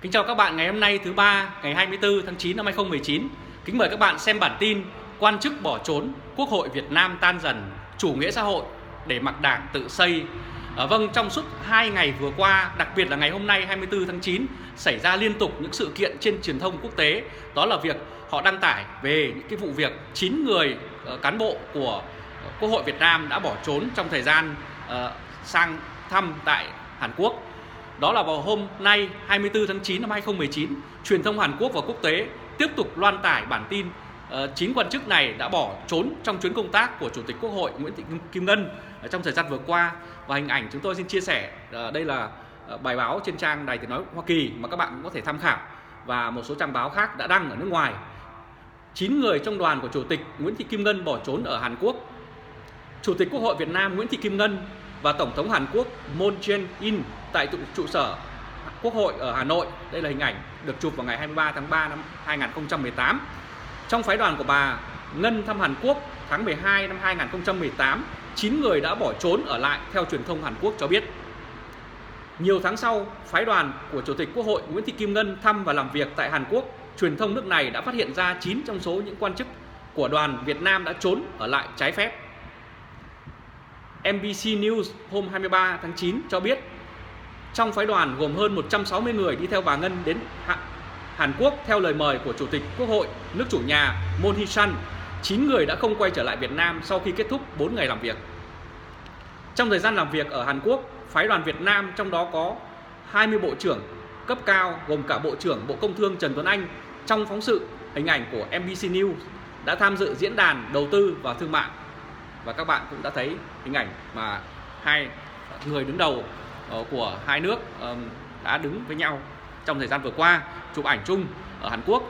Kính chào các bạn, ngày hôm nay thứ ba ngày 24 tháng 9 năm 2019. Kính mời các bạn xem bản tin quan chức bỏ trốn, Quốc hội Việt Nam tan dần, chủ nghĩa xã hội để mặc đảng tự xây. Vâng, trong suốt 2 ngày vừa qua, đặc biệt là ngày hôm nay 24 tháng 9, xảy ra liên tục những sự kiện trên truyền thông quốc tế. Đó là việc họ đăng tải về những cái vụ việc 9 người cán bộ của Quốc hội Việt Nam đã bỏ trốn trong thời gian sang thăm tại Hàn Quốc. Đó là vào hôm nay 24 tháng 9 năm 2019, truyền thông Hàn Quốc và quốc tế tiếp tục loan tải bản tin 9 quan chức này đã bỏ trốn trong chuyến công tác của Chủ tịch Quốc hội Nguyễn Thị Kim Ngân trong thời gian vừa qua. Và hình ảnh chúng tôi xin chia sẻ, đây là bài báo trên trang Đài Tiếng Nói Hoa Kỳ mà các bạn cũng có thể tham khảo, và một số trang báo khác đã đăng ở nước ngoài. 9 người trong đoàn của Chủ tịch Nguyễn Thị Kim Ngân bỏ trốn ở Hàn Quốc. Chủ tịch Quốc hội Việt Nam Nguyễn Thị Kim Ngân và Tổng thống Hàn Quốc Moon Jae-in tại trụ sở Quốc hội ở Hà Nội. Đây là hình ảnh được chụp vào ngày 23 tháng 3 năm 2018. Trong phái đoàn của bà Ngân thăm Hàn Quốc tháng 12 năm 2018, 9 người đã bỏ trốn ở lại, theo truyền thông Hàn Quốc cho biết. Nhiều tháng sau, phái đoàn của Chủ tịch Quốc hội Nguyễn Thị Kim Ngân thăm và làm việc tại Hàn Quốc, truyền thông nước này đã phát hiện ra 9 trong số những quan chức của đoàn Việt Nam đã trốn ở lại trái phép. MBC News hôm 23 tháng 9 cho biết trong phái đoàn gồm hơn 160 người đi theo bà Ngân đến Hàn Quốc theo lời mời của Chủ tịch Quốc hội nước chủ nhà Moon Jae-in, 9 người đã không quay trở lại Việt Nam sau khi kết thúc 4 ngày làm việc. Trong thời gian làm việc ở Hàn Quốc, phái đoàn Việt Nam trong đó có 20 bộ trưởng cấp cao gồm cả Bộ trưởng Bộ Công Thương Trần Tuấn Anh, trong phóng sự hình ảnh của MBC News, đã tham dự diễn đàn đầu tư và thương mại. Và các bạn cũng đã thấy hình ảnh mà hai người đứng đầu của hai nước đã đứng với nhau trong thời gian vừa qua, chụp ảnh chung ở Hàn Quốc.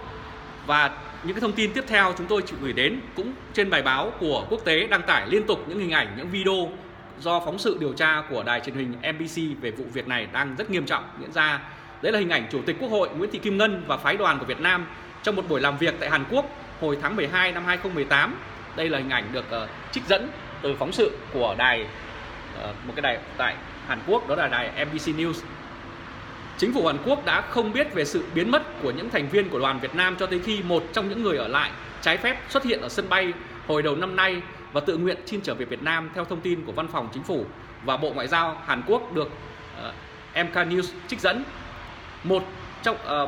Và những cái thông tin tiếp theo chúng tôi chịu gửi đến cũng trên bài báo của quốc tế đăng tải liên tục những hình ảnh, những video do phóng sự điều tra của đài truyền hình MBC về vụ việc này đang rất nghiêm trọng diễn ra. Đấy là hình ảnh Chủ tịch Quốc hội Nguyễn Thị Kim Ngân và phái đoàn của Việt Nam trong một buổi làm việc tại Hàn Quốc hồi tháng 12 năm 2018. Đây là hình ảnh được trích dẫn từ phóng sự của một cái đài tại Hàn Quốc, đó là đài MBC News. Chính phủ Hàn Quốc đã không biết về sự biến mất của những thành viên của đoàn Việt Nam cho tới khi một trong những người ở lại trái phép xuất hiện ở sân bay hồi đầu năm nay và tự nguyện xin trở về Việt Nam, theo thông tin của Văn phòng Chính phủ và Bộ Ngoại giao Hàn Quốc được MK News trích dẫn.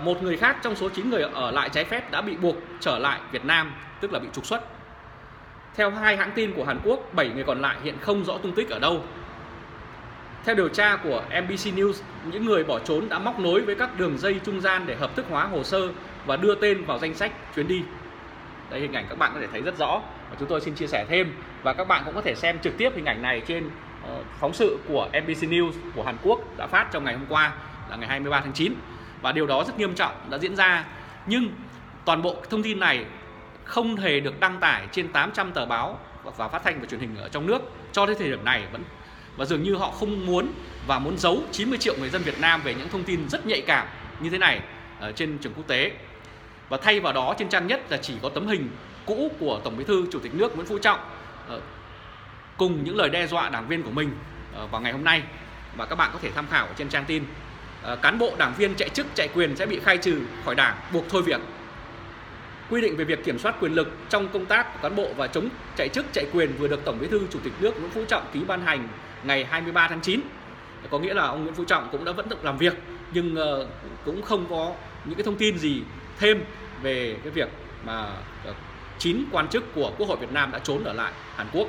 Một người khác trong số 9 người ở lại trái phép đã bị buộc trở lại Việt Nam, tức là bị trục xuất. Theo hai hãng tin của Hàn Quốc, 7 người còn lại hiện không rõ tung tích ở đâu. Theo điều tra của MBC News, những người bỏ trốn đã móc nối với các đường dây trung gian để hợp thức hóa hồ sơ và đưa tên vào danh sách chuyến đi. Đây, hình ảnh các bạn có thể thấy rất rõ và chúng tôi xin chia sẻ thêm. Và các bạn cũng có thể xem trực tiếp hình ảnh này trên phóng sự của MBC News của Hàn Quốc đã phát trong ngày hôm qua, là ngày 23 tháng 9. Và điều đó rất nghiêm trọng đã diễn ra. Nhưng toàn bộ thông tin này không hề được đăng tải trên 800 tờ báo và phát thanh và truyền hình ở trong nước cho đến thời điểm này, và dường như họ không muốn và muốn giấu 90 triệu người dân Việt Nam về những thông tin rất nhạy cảm như thế này ở trên trường quốc tế. Và thay vào đó, trên trang nhất là chỉ có tấm hình cũ của Tổng Bí thư Chủ tịch nước Nguyễn Phú Trọng cùng những lời đe dọa đảng viên của mình vào ngày hôm nay, và các bạn có thể tham khảo trên trang tin. Cán bộ đảng viên chạy chức chạy quyền sẽ bị khai trừ khỏi đảng, buộc thôi việc. Quy định về việc kiểm soát quyền lực trong công tác của cán bộ và chống chạy chức chạy quyền vừa được Tổng Bí thư Chủ tịch nước Nguyễn Phú Trọng ký ban hành ngày 23 tháng 9. Có nghĩa là ông Nguyễn Phú Trọng cũng đã vẫn làm việc, nhưng cũng không có những cái thông tin gì thêm về cái việc mà 9 quan chức của Quốc hội Việt Nam đã trốn ở lại Hàn Quốc.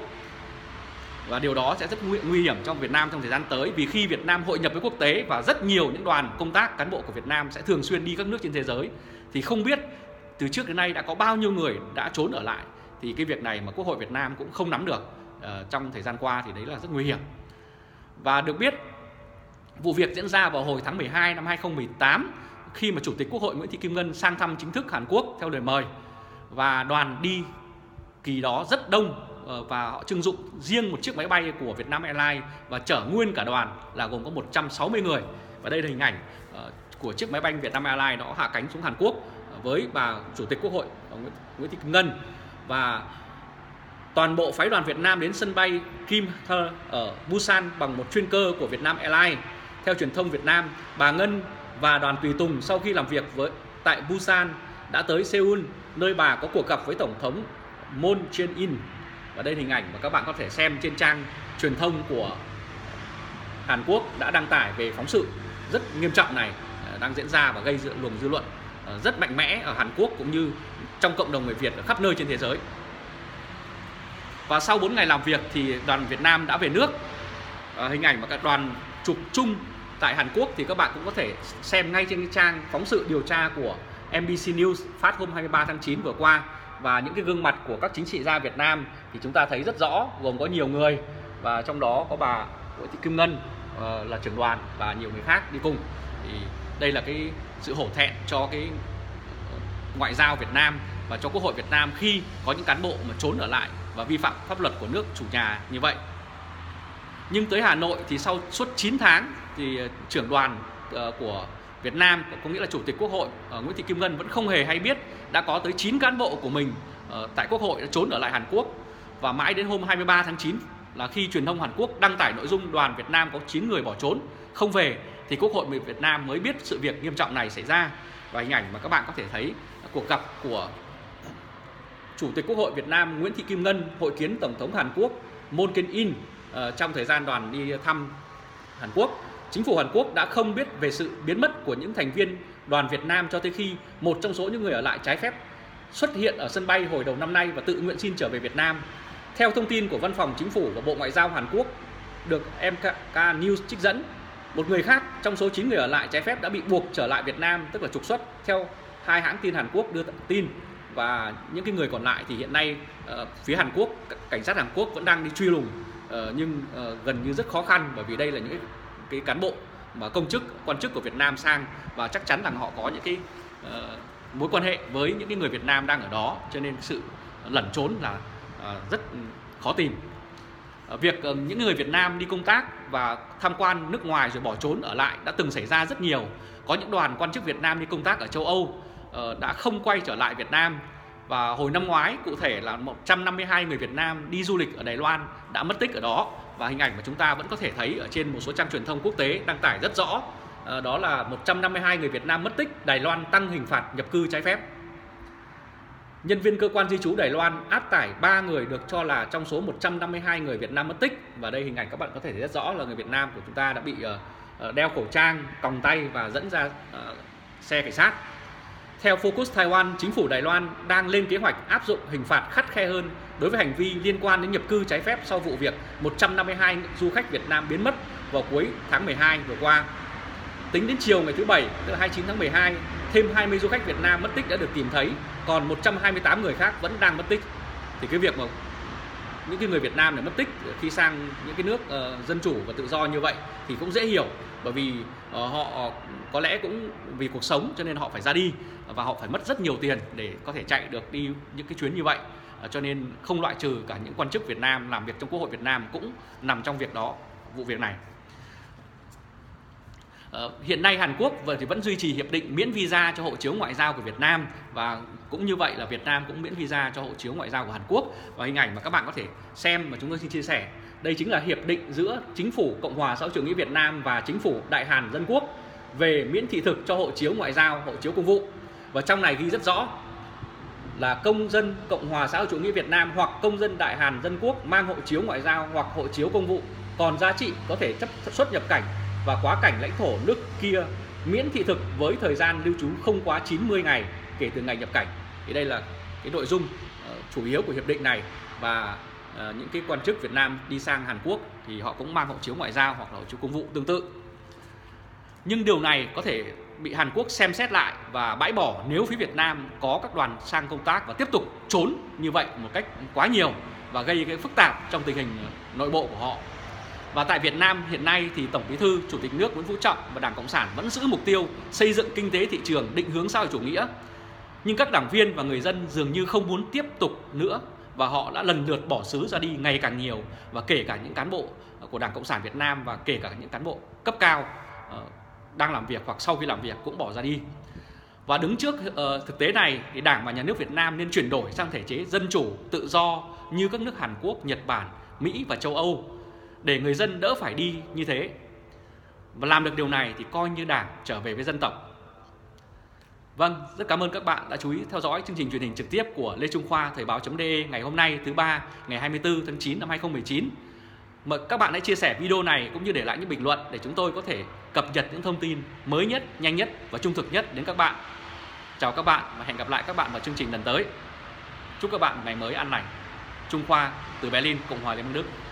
Và điều đó sẽ rất nguy hiểm trong Việt Nam trong thời gian tới, vì khi Việt Nam hội nhập với quốc tế và rất nhiều những đoàn công tác cán bộ của Việt Nam sẽ thường xuyên đi các nước trên thế giới, thì không biết từ trước đến nay đã có bao nhiêu người đã trốn ở lại, thì cái việc này mà Quốc hội Việt Nam cũng không nắm được trong thời gian qua, thì đấy là rất nguy hiểm. Và được biết, vụ việc diễn ra vào hồi tháng 12 năm 2018 khi mà Chủ tịch Quốc hội Nguyễn Thị Kim Ngân sang thăm chính thức Hàn Quốc theo lời mời, và đoàn đi kỳ đó rất đông, và họ trưng dụng riêng một chiếc máy bay của Vietnam Airlines và chở nguyên cả đoàn là gồm có 160 người. Và đây là hình ảnh của chiếc máy bay Vietnam Airlines nó hạ cánh xuống Hàn Quốc với bà Chủ tịch Quốc hội Nguyễn Thị Kim Ngân. Và toàn bộ phái đoàn Việt Nam đến sân bay Gimhae ở Busan bằng một chuyên cơ của Vietnam Airlines. Theo truyền thông Việt Nam, bà Ngân và đoàn tùy tùng sau khi làm việc tại Busan đã tới Seoul, nơi bà có cuộc gặp với Tổng thống Moon Jae-in. Và đây là hình ảnh mà các bạn có thể xem trên trang truyền thông của Hàn Quốc đã đăng tải về phóng sự rất nghiêm trọng này đang diễn ra và gây luồng dư luận rất mạnh mẽ ở Hàn Quốc cũng như trong cộng đồng người Việt ở khắp nơi trên thế giới. Và sau 4 ngày làm việc thì đoàn Việt Nam đã về nước. Hình ảnh mà các đoàn chụp chung tại Hàn Quốc thì các bạn cũng có thể xem ngay trên trang phóng sự điều tra của MBC News phát hôm 23 tháng 9 vừa qua. Và những cái gương mặt của các chính trị gia Việt Nam thì chúng ta thấy rất rõ, gồm có nhiều người và trong đó có bà Nguyễn Thị Kim Ngân là trưởng đoàn và nhiều người khác đi cùng. Thì đây là cái sự hổ thẹn cho cái ngoại giao Việt Nam và cho Quốc hội Việt Nam khi có những cán bộ mà trốn ở lại và vi phạm pháp luật của nước chủ nhà như vậy. Nhưng tới Hà Nội thì sau suốt 9 tháng thì trưởng đoàn của Việt Nam, có nghĩa là Chủ tịch Quốc hội Nguyễn Thị Kim Ngân vẫn không hề hay biết đã có tới 9 cán bộ của mình tại Quốc hội đã trốn ở lại Hàn Quốc. Và mãi đến hôm 23 tháng 9 là khi truyền thông Hàn Quốc đăng tải nội dung đoàn Việt Nam có 9 người bỏ trốn, không về thì Quốc hội Việt Nam mới biết sự việc nghiêm trọng này xảy ra. Và hình ảnh mà các bạn có thể thấy cuộc gặp của Chủ tịch Quốc hội Việt Nam Nguyễn Thị Kim Ngân hội kiến Tổng thống Hàn Quốc Moon Jae-in trong thời gian đoàn đi thăm Hàn Quốc. Chính phủ Hàn Quốc đã không biết về sự biến mất của những thành viên đoàn Việt Nam cho tới khi một trong số những người ở lại trái phép xuất hiện ở sân bay hồi đầu năm nay và tự nguyện xin trở về Việt Nam. Theo thông tin của Văn phòng Chính phủ và Bộ Ngoại giao Hàn Quốc được MK News trích dẫn, một người khác trong số 9 người ở lại trái phép đã bị buộc trở lại Việt Nam, tức là trục xuất, theo hai hãng tin Hàn Quốc đưa tin. Và những cái người còn lại thì hiện nay phía Hàn Quốc, cảnh sát Hàn Quốc vẫn đang đi truy lùng nhưng gần như rất khó khăn, bởi vì đây là những cái cán bộ mà công chức, quan chức của Việt Nam sang và chắc chắn rằng họ có những cái mối quan hệ với những cái người Việt Nam đang ở đó, cho nên sự lẩn trốn là rất khó tìm. Việc những người Việt Nam đi công tác và tham quan nước ngoài rồi bỏ trốn ở lại đã từng xảy ra rất nhiều. Có những đoàn quan chức Việt Nam đi công tác ở châu Âu đã không quay trở lại Việt Nam. Và hồi năm ngoái, cụ thể là 152 người Việt Nam đi du lịch ở Đài Loan đã mất tích ở đó. Và hình ảnh mà chúng ta vẫn có thể thấy ở trên một số trang truyền thông quốc tế đăng tải rất rõ, đó là 152 người Việt Nam mất tích, Đài Loan tăng hình phạt nhập cư trái phép. Nhân viên cơ quan di trú Đài Loan áp tải 3 người được cho là trong số 152 người Việt Nam mất tích. Và đây hình ảnh các bạn có thể thấy rất rõ là người Việt Nam của chúng ta đã bị đeo khẩu trang, còng tay và dẫn ra xe cảnh sát. Theo Focus Taiwan, chính phủ Đài Loan đang lên kế hoạch áp dụng hình phạt khắt khe hơn đối với hành vi liên quan đến nhập cư trái phép sau vụ việc 152 du khách Việt Nam biến mất vào cuối tháng 12 vừa qua. Tính đến chiều ngày thứ Bảy, tức là 29 tháng 12, thêm 20 du khách Việt Nam mất tích đã được tìm thấy, còn 128 người khác vẫn đang mất tích. Thì cái việc mà những cái người Việt Nam này mất tích khi sang những cái nước dân chủ và tự do như vậy thì cũng dễ hiểu, bởi vì họ có lẽ cũng vì cuộc sống cho nên họ phải ra đi và họ phải mất rất nhiều tiền để có thể chạy được đi những cái chuyến như vậy, cho nên không loại trừ cả những quan chức Việt Nam làm việc trong Quốc hội Việt Nam cũng nằm trong việc đó, vụ việc này. Hiện nay Hàn Quốc vẫn duy trì hiệp định miễn visa cho hộ chiếu ngoại giao của Việt Nam, và cũng như vậy là Việt Nam cũng miễn visa cho hộ chiếu ngoại giao của Hàn Quốc. Và hình ảnh mà các bạn có thể xem mà chúng tôi xin chia sẻ, đây chính là hiệp định giữa Chính phủ Cộng hòa xã hội chủ nghĩa Việt Nam và Chính phủ Đại Hàn Dân Quốc về miễn thị thực cho hộ chiếu ngoại giao, hộ chiếu công vụ. Và trong này ghi rất rõ là công dân Cộng hòa xã hội chủ nghĩa Việt Nam hoặc công dân Đại Hàn Dân Quốc mang hộ chiếu ngoại giao hoặc hộ chiếu công vụ còn giá trị có thể xuất nhập cảnh và quá cảnh lãnh thổ nước kia miễn thị thực với thời gian lưu trú không quá 90 ngày kể từ ngày nhập cảnh. Thì đây là cái nội dung chủ yếu của hiệp định này. Và những cái quan chức Việt Nam đi sang Hàn Quốc thì họ cũng mang hộ chiếu ngoại giao hoặc là hộ chiếu công vụ tương tự. Nhưng điều này có thể bị Hàn Quốc xem xét lại và bãi bỏ nếu phía Việt Nam có các đoàn sang công tác và tiếp tục trốn như vậy một cách quá nhiều và gây cái phức tạp trong tình hình nội bộ của họ. Và tại Việt Nam hiện nay thì Tổng Bí thư, Chủ tịch nước Nguyễn Phú Trọng và Đảng Cộng sản vẫn giữ mục tiêu xây dựng kinh tế thị trường định hướng xã hội chủ nghĩa. Nhưng các đảng viên và người dân dường như không muốn tiếp tục nữa và họ đã lần lượt bỏ xứ ra đi ngày càng nhiều, và kể cả những cán bộ của Đảng Cộng sản Việt Nam và kể cả những cán bộ cấp cao đang làm việc hoặc sau khi làm việc cũng bỏ ra đi. Và đứng trước thực tế này thì Đảng và Nhà nước Việt Nam nên chuyển đổi sang thể chế dân chủ, tự do như các nước Hàn Quốc, Nhật Bản, Mỹ và châu Âu để người dân đỡ phải đi như thế. Và làm được điều này thì coi như Đảng trở về với dân tộc. Vâng, rất cảm ơn các bạn đã chú ý theo dõi chương trình truyền hình trực tiếp của Lê Trung Khoa Thoibao.de ngày hôm nay thứ Ba ngày 24 tháng 9 năm 2019. Mời các bạn hãy chia sẻ video này cũng như để lại những bình luận để chúng tôi có thể cập nhật những thông tin mới nhất, nhanh nhất và trung thực nhất đến các bạn. Chào các bạn và hẹn gặp lại các bạn vào chương trình lần tới. Chúc các bạn ngày mới an lành. Trung Khoa từ Berlin, Cộng hòa Liên bang Đức.